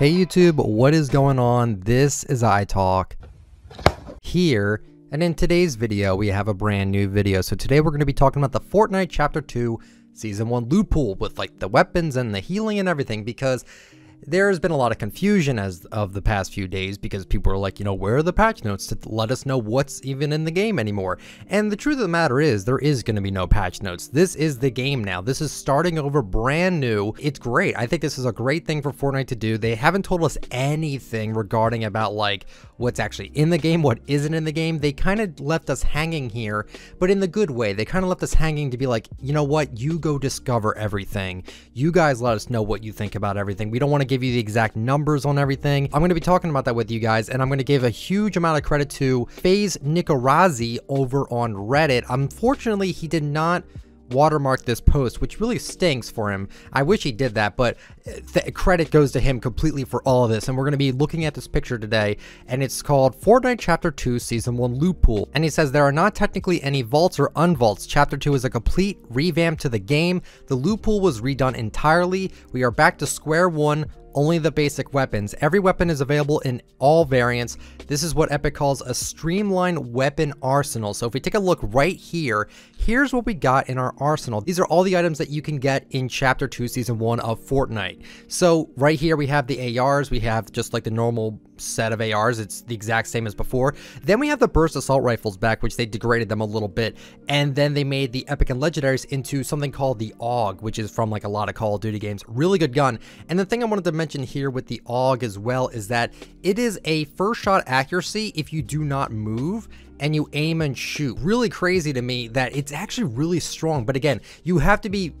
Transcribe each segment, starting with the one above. Hey YouTube, what is going on? This is iTalk here, and in today's video we have a brand new video. So today we're going to be talking about the Fortnite Chapter 2 Season 1 loot pool with like the weapons and the healing and everything, because there has been a lot of confusion as of the past few days because people are like, you know, where are the patch notes to let us know what's even in the game anymore? And the truth of the matter is there is going to be no patch notes. This is the game now. This is starting over brand new. It's great. I think this is a great thing for Fortnite to do. They haven't told us anything regarding about like what's actually in the game, what isn't in the game. They kind of left us hanging here, but in the good way. They kind of left us hanging to be like, you know what? You go discover everything. You guys let us know what you think about everything. We don't want to give you the exact numbers on everything. I'm going to be talking about that with you guys, and I'm going to give a huge amount of credit to FaZeNiccorazi over on Reddit. Unfortunately, he did not watermark this post, which really stinks for him. I wish he did that, but credit goes to him completely for all of this. And we're going to be looking at this picture today, and it's called Fortnite Chapter 2 Season 1 Loot Pool. And he says there are not technically any vaults or unvaults. Chapter 2 is a complete revamp to the game. The loot pool was redone entirely. We are back to square one. Only the basic weapons. Every weapon is available in all variants. This is what Epic calls a streamlined weapon arsenal. So if we take a look right here, here's what we got in our arsenal. These are all the items that you can get in Chapter 2 Season 1 of Fortnite. So right here we have the ARs. We have just like the normal set of ARs. It's the exact same as before. Then we have the burst assault rifles back, which they degraded them a little bit. And then they made the epic and legendaries into something called the AUG, which is from like a lot of Call of Duty games. Really good gun. And the thing I wanted to mention here with the AUG as well is that it is a first shot accuracy if you do not move and you aim and shoot. Really crazy to me that it's actually really strong. But again, you have to be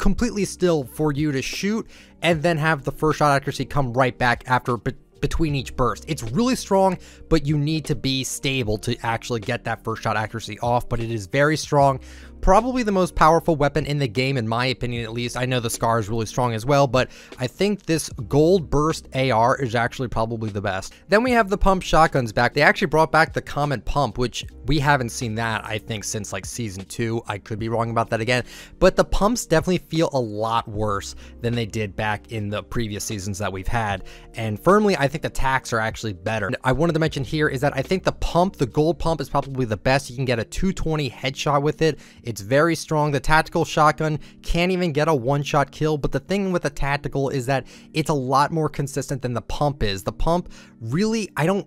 completely still for you to shoot and then have the first shot accuracy come right back after between each burst. It's really strong, but you need to be stable to actually get that first shot accuracy off, but it is very strong. Probably the most powerful weapon in the game, in my opinion at least. I know the SCAR is really strong as well, but I think this gold burst AR is actually probably the best. Then we have the pump shotguns back. They actually brought back the common pump, which we haven't seen that, I think, since like season 2. I could be wrong about that again, but the pumps definitely feel a lot worse than they did back in the previous seasons that we've had. And firmly, I think the tacks are actually better. I wanted to mention here is that I think the pump, the gold pump, is probably the best. You can get a 220 headshot with it. It's very strong. The tactical shotgun can't even get a one-shot kill, but the thing with the tactical is that it's a lot more consistent than the pump is. The pump really, I don't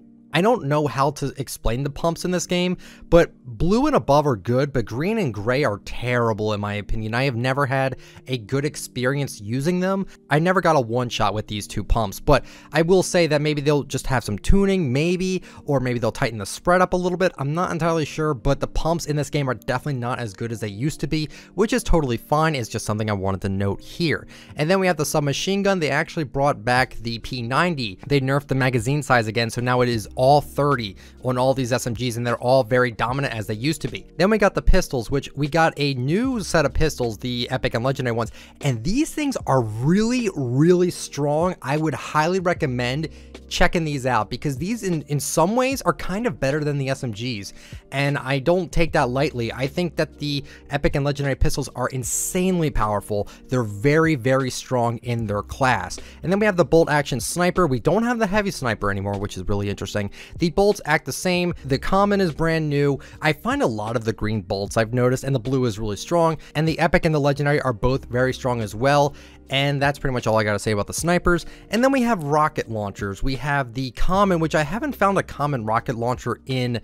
know how to explain the pumps in this game, but blue and above are good, but green and gray are terrible in my opinion. I have never had a good experience using them. I never got a one-shot with these two pumps, but I will say that maybe they'll just have some tuning, maybe, or maybe they'll tighten the spread up a little bit. I'm not entirely sure, but the pumps in this game are definitely not as good as they used to be, which is totally fine. It's just something I wanted to note here. And then we have the submachine gun. They actually brought back the P90. They nerfed the magazine size again, so now it is all 30 on all these SMGs, and they're all very dominant as they used to be. Then we got the pistols, which we got a new set of pistols, the epic and legendary ones, and these things are really strong. I would highly recommend checking these out because these in some ways are kind of better than the SMGs, and I don't take that lightly. I think that the epic and legendary pistols are insanely powerful. They're very strong in their class. And then we have the bolt action sniper. We don't have the heavy sniper anymore, which is really interesting. The bolts act the same. The common is brand new. I find a lot of the green bolts I've noticed, and the blue is really strong, and the epic and the legendary are both very strong as well. And that's pretty much all I gotta say about the snipers. And then we have rocket launchers. We have the common, which I haven't found a common rocket launcher in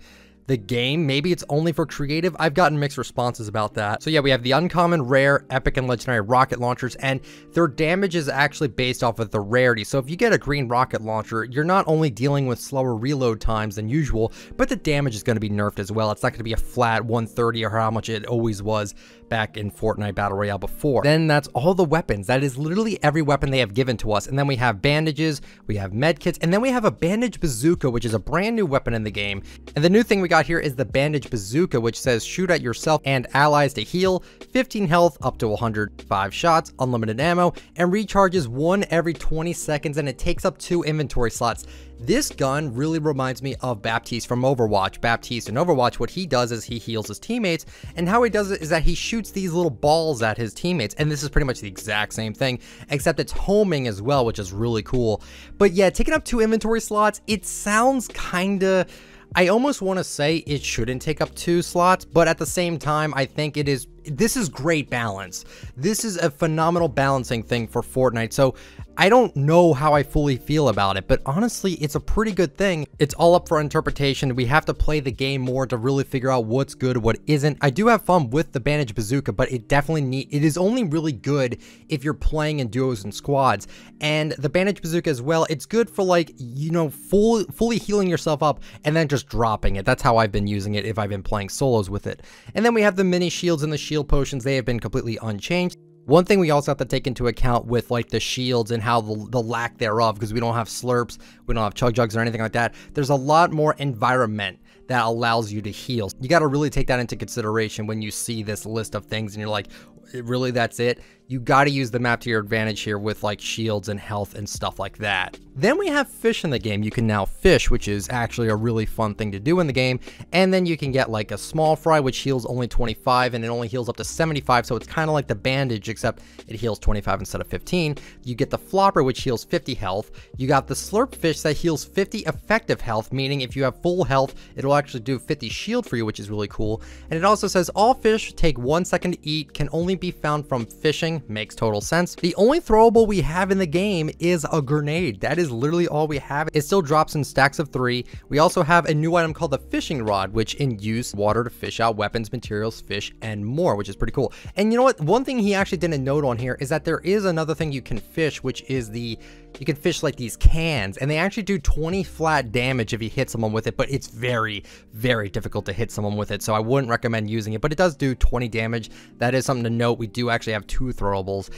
the game. Maybe it's only for creative. I've gotten mixed responses about that. So yeah, we have the uncommon, rare, epic, and legendary rocket launchers, and their damage is actually based off of the rarity. So if you get a green rocket launcher, you're not only dealing with slower reload times than usual, but the damage is going to be nerfed as well. It's not going to be a flat 130 or how much it always was back in Fortnite Battle Royale before. Then that's all the weapons. That is literally every weapon they have given to us. And then we have bandages, we have med kits, and then we have a bandage bazooka, which is a brand new weapon in the game. And the new thing we got here is the bandage bazooka, which says shoot at yourself and allies to heal, 15 health, up to 105 shots, unlimited ammo, and recharges one every 20 seconds, and it takes up 2 inventory slots. This gun really reminds me of Baptiste from Overwatch. Baptiste in Overwatch, what he does is he heals his teammates, and how he does it is that he shoots these little balls at his teammates, and this is pretty much the exact same thing, except it's homing as well, which is really cool. But yeah, taking up 2 inventory slots, it sounds kinda... I almost want to say it shouldn't take up 2 slots, but at the same time, I think it is... This is great balance. This is a phenomenal balancing thing for Fortnite, so I don't know how I fully feel about it, but honestly, it's a pretty good thing. It's all up for interpretation. We have to play the game more to really figure out what's good, what isn't. I do have fun with the bandage bazooka, but it definitely it is only really good if you're playing in duos and squads. And the bandage bazooka as well, it's good for, like, you know, fully healing yourself up and then just dropping it. That's how I've been using it if I've been playing solos with it. And then we have the mini shields and the shield potions. They have been completely unchanged. One thing we also have to take into account with, like, the shields and how the lack thereof, because we don't have slurps, we don't have chug jugs or anything like that. There's a lot more environment that allows you to heal. You got to really take that into consideration when you see this list of things and you're like, really, that's it? You got to use the map to your advantage here with, like, shields and health and stuff like that. Then we have fish in the game. You can now fish, which is actually a really fun thing to do in the game. And then you can get, like, a small fry, which heals only 25, and it only heals up to 75, so it's kind of like the bandage, except it heals 25 instead of 15. You get the flopper, which heals 50 health. You got the slurp fish that heals 50 effective health, meaning if you have full health, it'll actually do 50 shield for you, which is really cool. And it also says all fish take 1 second to eat, can only be found from fishing. Makes total sense. The only throwable we have in the game is a grenade. That is literally all we have. It still drops in stacks of 3. We also have a new item called the fishing rod, which in use water to fish out weapons, materials, fish, and more, which is pretty cool. And you know what? One thing he actually didn't note on here is that there is another thing you can fish, which is you can fish, like, these cans, and they actually do 20 flat damage if you hit someone with it, but it's very, very difficult to hit someone with it, so I wouldn't recommend using it, but it does do 20 damage. That is something to note. We do actually have 2 throwables.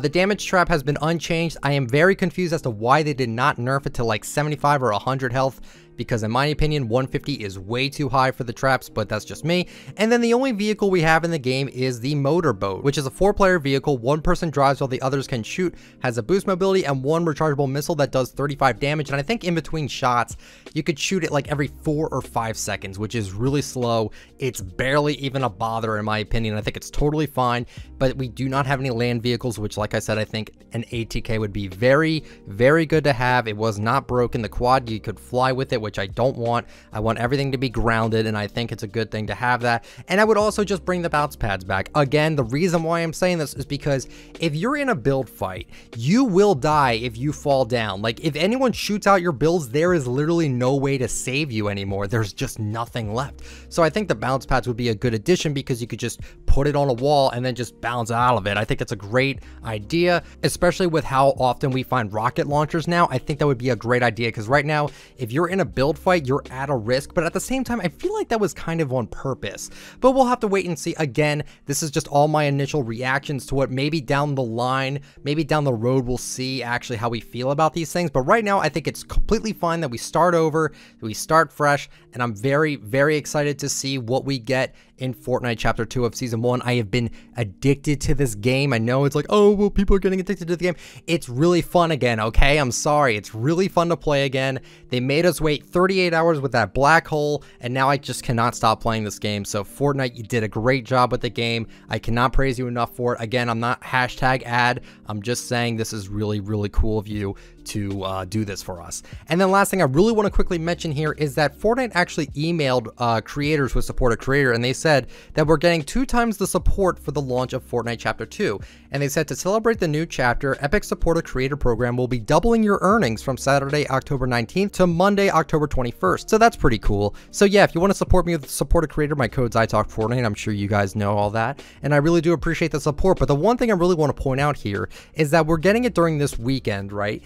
The damage trap has been unchanged. I am very confused as to why they did not nerf it to, like, 75 or 100 health, because in my opinion, 150 is way too high for the traps, but that's just me. And then the only vehicle we have in the game is the motorboat, which is a 4-player vehicle. One person drives while the others can shoot, has a boost mobility, and one rechargeable missile that does 35 damage. And I think in between shots, you could shoot it, like, every 4 or 5 seconds, which is really slow. It's barely even a bother in my opinion. I think it's totally fine, but we do not have any land vehicles, which, like I said, I think an ATK would be very, very good to have. It was not broken. The quad, you could fly with it, which I don't want. I want everything to be grounded, and I think it's a good thing to have that. And I would also just bring the bounce pads back. Again, the reason why I'm saying this is because if you're in a build fight, you will die if you fall down. Like, if anyone shoots out your builds, there is literally no way to save you anymore. There's just nothing left. So I think the bounce pads would be a good addition, because you could just put it on a wall and then just bounce out of it. I think it's a great idea, especially with how often we find rocket launchers now. I think that would be a great idea, because right now, if you're in a build fight, you're at a risk, but at the same time, I feel like that was kind of on purpose. But we'll have to wait and see. Again, this is just all my initial reactions to what maybe down the line, maybe down the road, we'll see actually how we feel about these things. But right now, I think it's completely fine that we start over, that we start fresh, and I'm very, very excited to see what we get in Fortnite Chapter 2 of Season 1. I have been addicted to this game. I know it's like, oh, well, people are getting addicted to the game. It's really fun again, okay? I'm sorry. It's really fun to play again. They made us wait 38 hours with that black hole, and now I just cannot stop playing this game. So Fortnite, you did a great job with the game. I cannot praise you enough for it. Again, I'm not hashtag ad. I'm just saying this is really, really cool of you to do this for us. And then last thing I really want to quickly mention here is that Fortnite actually emailed creators with support of creator, and they said that we're getting 2 times the support for the launch of Fortnite Chapter 2. And they said to celebrate the new chapter, Epic Supporter Creator Program will be doubling your earnings from Saturday, October 19th to Monday, October 21st. So that's pretty cool. So yeah, if you want to support me with support of creator, my code's ITalkFortnite. I'm sure you guys know all that. And I really do appreciate the support. But the one thing I really want to point out here is that we're getting it during this weekend, right?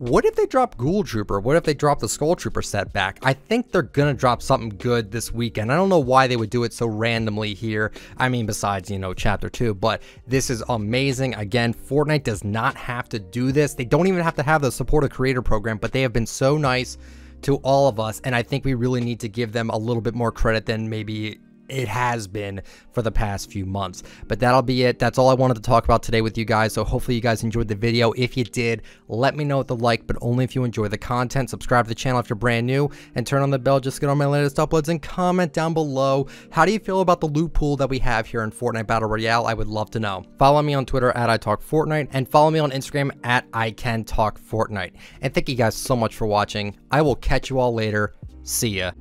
What if they drop Ghoul Trooper? What if they drop the Skull Trooper set back? I think they're gonna drop something good this weekend. I don't know why they would do it so randomly here. I mean, besides, you know, Chapter 2, but this is amazing. Again, Fortnite does not have to do this. They don't even have to have the Supporter Creator Program, but they have been so nice to all of us, and I think we really need to give them a little bit more credit than maybe it has been for the past few months. But that'll be it. That's all I wanted to talk about today with you guys. So hopefully you guys enjoyed the video. If you did, let me know with a like, but only if you enjoy the content. Subscribe to the channel if you're brand new, and turn on the bell just to get all my latest uploads, and comment down below, how do you feel about the loot pool that we have here in Fortnite Battle Royale? I would love to know. Follow me on Twitter at ITalkFortnite, and follow me on Instagram at ICanTalkFortnite. And thank you guys so much for watching. I will catch you all later. See ya.